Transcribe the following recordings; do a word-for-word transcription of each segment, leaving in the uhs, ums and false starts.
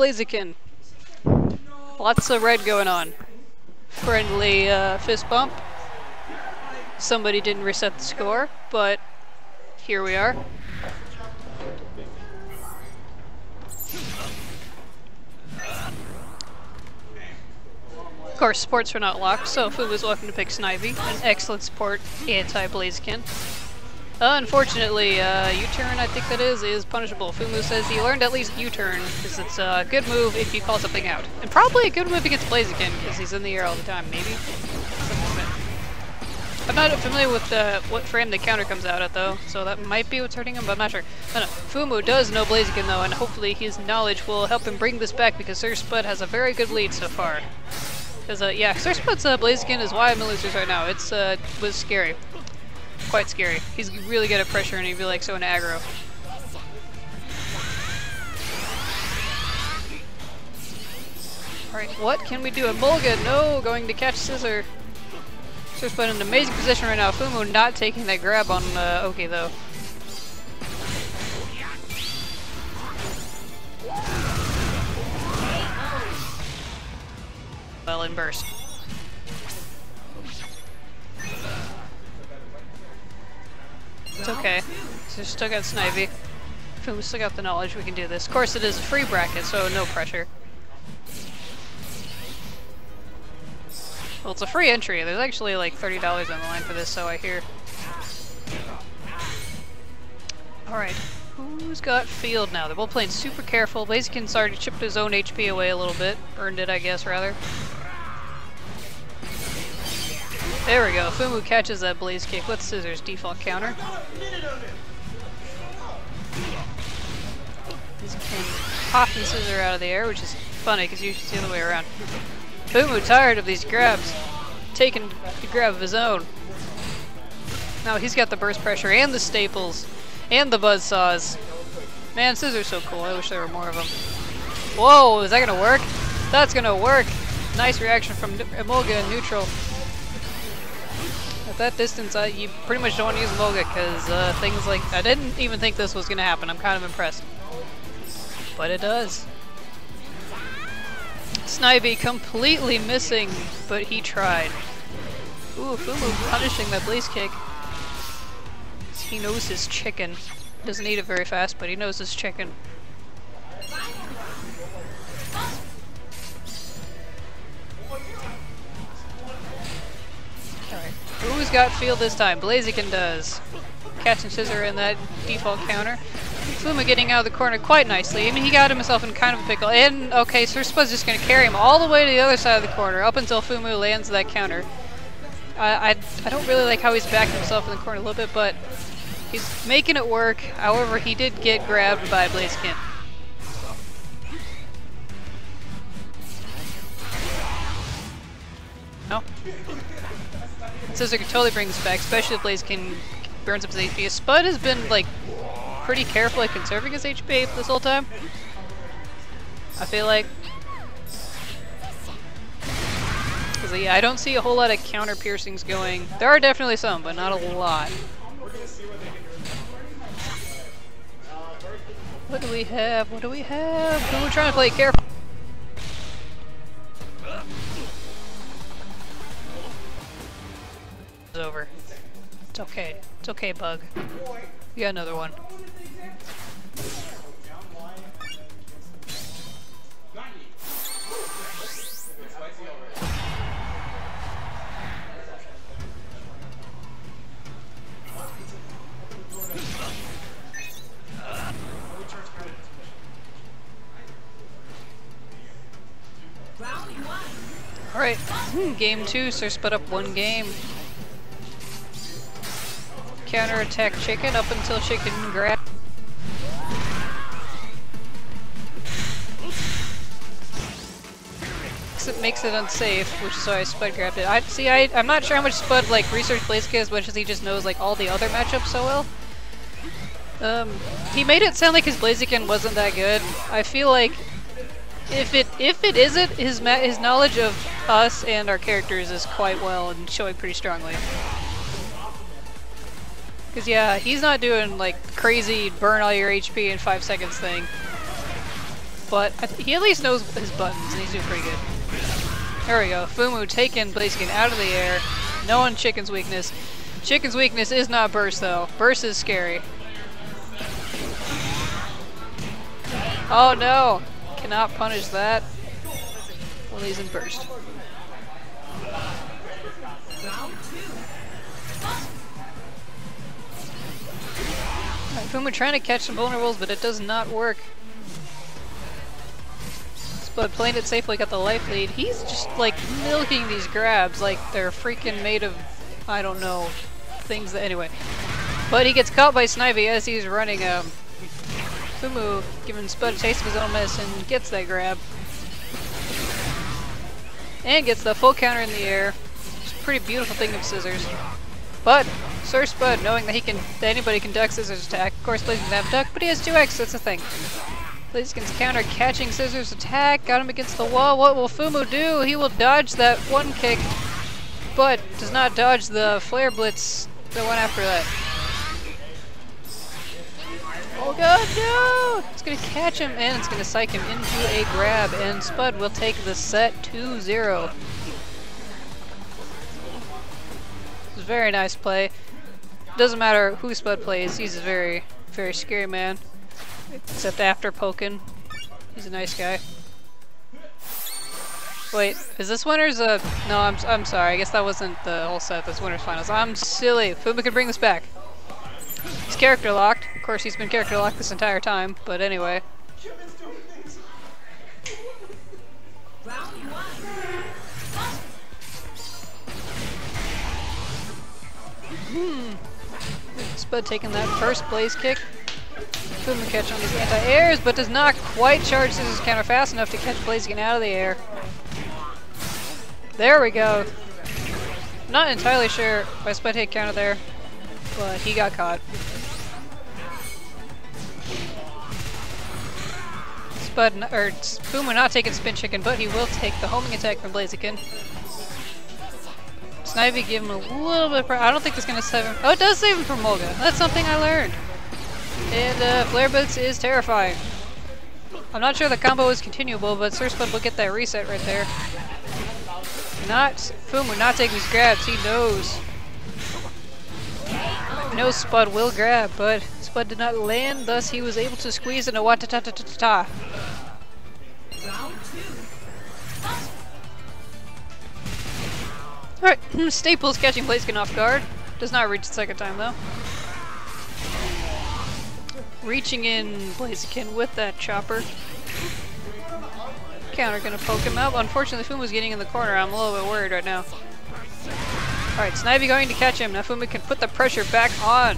Blaziken. Lots of red going on. Friendly uh, fist bump. Somebody didn't reset the score, but here we are. Of course, supports are not locked, so Fubu's welcome to pick Snivy. An excellent support anti-Blaziken. Uh, unfortunately, uh, U-turn, I think that is, is punishable. Fumu says he learned at least U-turn, because it's a good move if you call something out. And probably a good move against Blaziken, because he's in the air all the time, maybe? I'm not familiar with uh, what frame the counter comes out at, though, so that might be what's hurting him, but I'm not sure. No, no. Fumu does know Blaziken, though, and hopefully his knowledge will help him bring this back, because SirSpudd has a very good lead so far. Because, uh, yeah, SirSpudd's uh, Blaziken is why I'm in losers right now. It's uh, was scary. Quite scary. He's really good at pressure and he'd be like so into aggro. Alright, what can we do? Emolga, no! Going to catch Scizor. SirSpudd in an amazing position right now. Fumu not taking that grab on uh, Oki though. Well, in burst. It's okay. So still got Snivy. We still got the knowledge, we can do this. Of course it is a free bracket, so no pressure. Well, it's a free entry. There's actually like thirty dollars on the line for this, so I hear. Alright. Who's got field now? They're both playing super careful. Blaziken's already chipped his own H P away a little bit. Earned it, I guess, rather. There we go, Fumu catches that Blaze Kick with Scizor's default counter. He can pop the Scizor out of the air, which is funny because you should see the other way around. Fumu, tired of these grabs, taking the grab of his own. Now he's got the burst pressure and the staples and the buzzsaws. Man, Scizor's so cool, I wish there were more of them. Whoa, is that gonna work? That's gonna work! Nice reaction from Emolga in neutral. At that distance, I, you pretty much don't want to use Volga because uh, things like... I didn't even think this was going to happen. I'm kind of impressed. But it does. Snivy completely missing, but he tried. Ooh, Fumu punishing that Blaze Kick. He knows his chicken. Doesn't eat it very fast, but he knows his chicken. Who's got field this time? Blaziken does. Catching Scizor in that default counter. Fumu getting out of the corner quite nicely. I mean, he got himself in kind of a pickle. And, okay, SirSpudd's just going to carry him all the way to the other side of the corner, up until Fumu lands that counter. I, I, I don't really like how he's backed himself in the corner a little bit, but he's making it work. However, he did get grabbed by Blaziken. No? Scizor can totally bring this back, especially if Blaziken burns up his H P. Spud has been like pretty careful at conserving his H P this whole time. I feel like, because yeah, I don't see a whole lot of counter piercings going. There are definitely some, but not a lot. What do we have? What do we have? We're trying to play careful. Over. It's okay. It's okay, Bug. You got another one. Alright, game two, SirSpudd up one game. Counter attack chicken up until chicken grab. It makes it unsafe, which is why Spud grabbed it. I see. I I'm not sure how much Spud like researched Blaziken as much as he just knows like all the other matchups so well. Um, he made it sound like his Blaziken wasn't that good. I feel like if it if it isn't, his ma his knowledge of us and our characters is quite well and showing pretty strongly. Because, yeah, he's not doing, like, crazy burn all your H P in five seconds thing. but I th he at least knows his buttons, and he's doing pretty good. There we go. Fumu taking Blaziken out of the air, knowing Chicken's weakness. Chicken's weakness is not Burst, though. Burst is scary. Oh no! Cannot punish that. Well, he's in Burst. Right, Fumu trying to catch some vulnerables, but it does not work. SirSpudd playing it safely, got the life lead. He's just like milking these grabs like they're freaking made of, I don't know, things that, anyway. But he gets caught by Snivy as he's running. Um, Fumu giving SirSpudd a taste of his own medicine, gets that grab. And gets the full counter in the air. It's a pretty beautiful thing of scissors. But SirSpudd, knowing that he can, that anybody can duck Scissors' attack. Of course, Blaziken doesn't have duck, but he has two X, that's the thing. Blaziken's counter catching Scissors' attack, got him against the wall. What will Fumu do? He will dodge that one kick, but does not dodge the Flare Blitz, the one after that. Oh god, no! It's gonna catch him, and it's gonna psych him into a grab, and SirSpudd will take the set two zero. Very nice play. Doesn't matter who SirSpudd plays, he's a very, very scary man. Except after poking. He's a nice guy. Wait, is this winner's a... No, I'm, I'm sorry, I guess that wasn't the whole set, that's winner's finals. I'm silly. Fumu can bring this back. He's character locked. Of course, he's been character locked this entire time, but anyway. Hmm. SirSpudd taking that first Blaze Kick. Fumu catching on these anti-airs, but does not quite charge Scissors' counter fast enough to catch Blaziken out of the air. There we go. Not entirely sure why SirSpudd hit counter there, but he got caught. SirSpudd, or Fumu not taking Spin Chicken, but he will take the homing attack from Blaziken. Snivy gave him a little bit of... I don't think it's going to save him... Oh, it does save him from Volga. That's something I learned. And uh, Flare Blitz is terrifying. I'm not sure the combo is continuable, but SirSpudd will get that reset right there. Not... Fumu not taking these grabs. He knows. He knows SirSpudd will grab, but SirSpudd did not land, thus he was able to squeeze in a wa-ta-ta-ta-ta-ta. Alright, Staples catching Blaziken off guard. Does not reach the second time though. Reaching in Blaziken with that chopper. Counter gonna poke him out. Unfortunately, Fumu's getting in the corner. I'm a little bit worried right now. Alright, Snivy going to catch him. Now Fumu can put the pressure back on.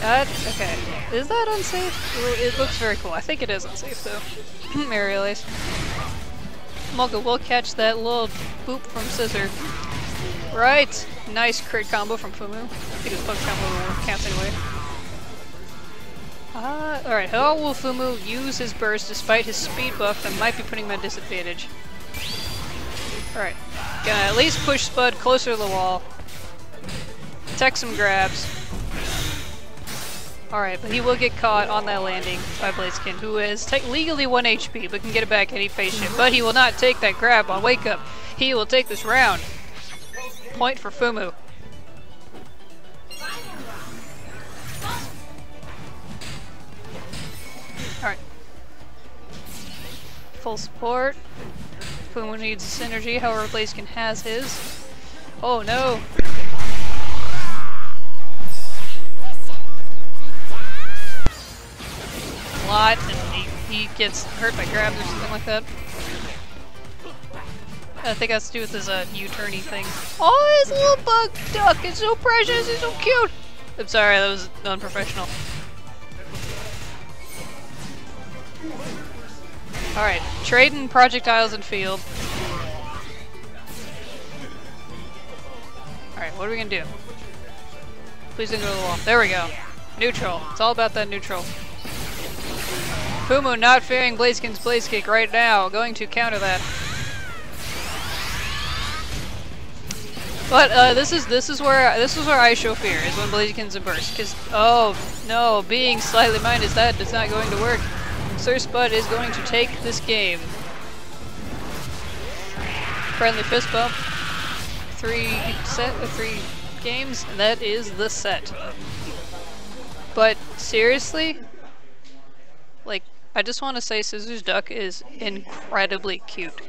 That's okay. Is that unsafe? It looks very cool. I think it is unsafe though. I realize. Emolga will catch that little boop from Scissor. Right! Nice crit combo from Fumu. I think his punch combo counts anyway. Uh, Alright, how will Fumu use his burst despite his speed buff that might be putting him at disadvantage? Alright, gonna at least push SirSpudd closer to the wall. Tech some grabs. Alright, but he will get caught on that landing by Blaziken, who is te legally one H P, but can get it back any phase shift. But he will not take that grab on Wake Up. He will take this round. Point for Fumu. Alright. Full support. Fumu needs synergy, however Blaziken has his. Oh no! Lot and he, he gets hurt by grabs or something like that. I think it has to do with his uh, U-turny thing. Oh, his little bug duck is so precious, he's so cute! I'm sorry, that was unprofessional. Alright, trading projectiles in field. Alright, what are we gonna do? Please don't go to the wall. There we go. Neutral. It's all about that neutral. Fumu not fearing Blaziken's Blaze Kick right now, going to counter that. But uh, this is this is where this is where I show fear, is when Blaziken's in burst. Cause oh no, being slightly minus that is not going to work. SirSpudd is going to take this game. Friendly fist bump. Three set, uh, three games, and that is the set. But seriously, like, I just want to say Scizor's duck is incredibly cute.